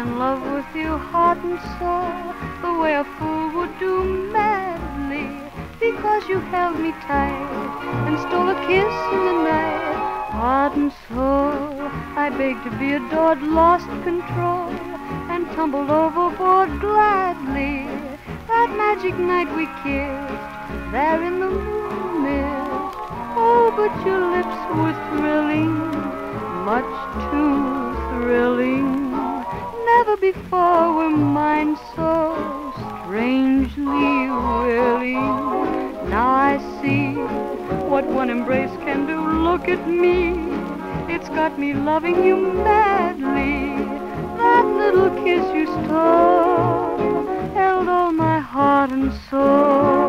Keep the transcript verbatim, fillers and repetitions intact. in love with you heart and soul, the way a fool would do madly, because you held me tight and stole a kiss in the night. Heart and soul, I begged to be adored, lost control, and tumbled overboard gladly. That magic night we kissed, there in the moon mist. Oh, but your lips were thrilling, much too thrilling. Never before were mine so strangely willing. Now I see what one embrace can do. Look at me, it's got me loving you madly. That little kiss you stole held all my heart and soul.